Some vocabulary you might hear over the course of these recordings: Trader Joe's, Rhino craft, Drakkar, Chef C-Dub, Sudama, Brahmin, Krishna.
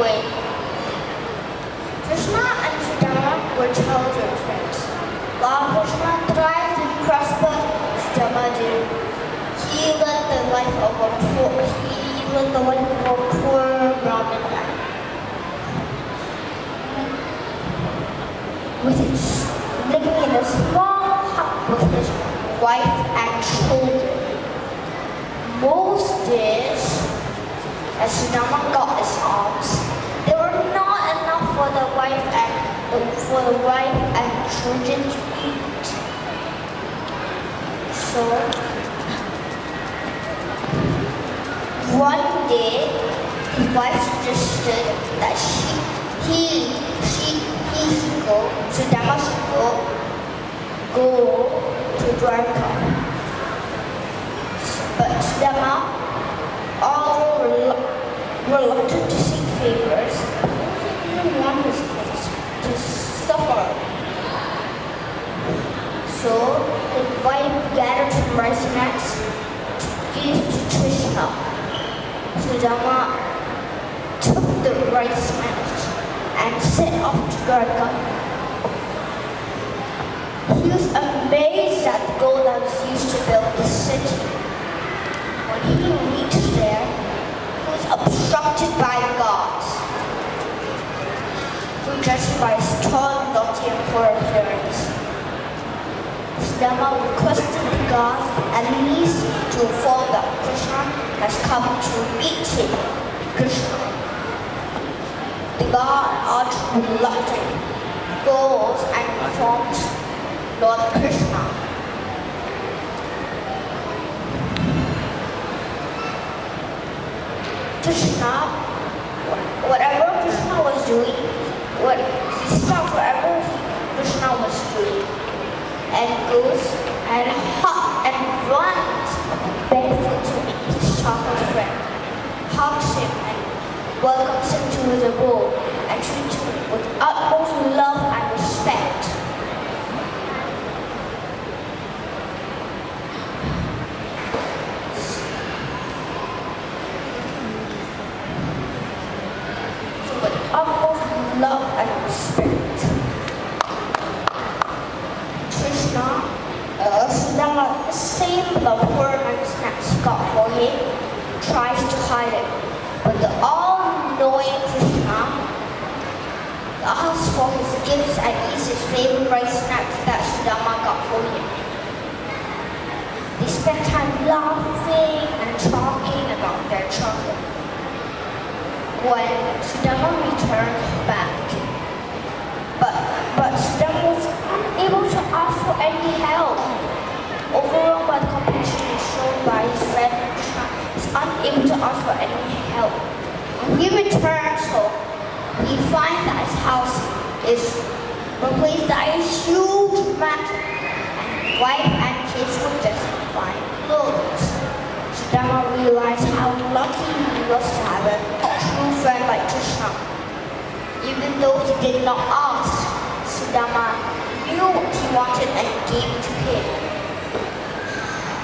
away. Krishna and Sudama were childhood friends. While Krishna thrived and prospered, Sudama didn't. He led the life of a poor Brahmin man. Living in a small hut with his wife and children. Most days, as Sudama got his alms, there were not enough for the wife and children to eat. So one day, his wife suggested that Sudama should go to Drakkar. But Sudama, although reluctant to seek favors, didn't want his kids to suffer. So the wife gathered some rice nuts to give to Krishna. Sudama took the rice nuts and set off to Drakkar. He was amazed at the gold that was used to build the city. When he reached there, he was obstructed by gods, who judged by his tall, naughty, and poor appearance. Sudama requested the gods at least to inform that Krishna has come to meet him. Krishna. The god uttered reluctant goals and informed Lord Krishna. He stopped whatever Krishna was doing and goes and hops and runs barefoot to meet his childhood friend, hugs him and welcomes him to his abode and treats him with utmost love and respect. The poor man's snaps got for him, tries to hide it, but the all-knowing Krishna asks for his gifts and eats his favorite rice snacks that Sudama got for him. They spent time laughing and talking about their trouble. When Sudama returned back, but Sudama was unable to ask for any help. Overall, by the compassion shown by his friend, Krishna is unable to offer any help. When he returns home, he finds that his house is replaced by a huge mat, and wife and kids were just fine clothes. Sudama realized how lucky he was to have a true friend like Krishna. Even though he did not ask, Sudama knew what he wanted and gave it to him.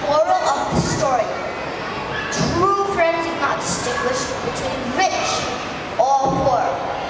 Moral of the story: true friends do not distinguish between rich or poor.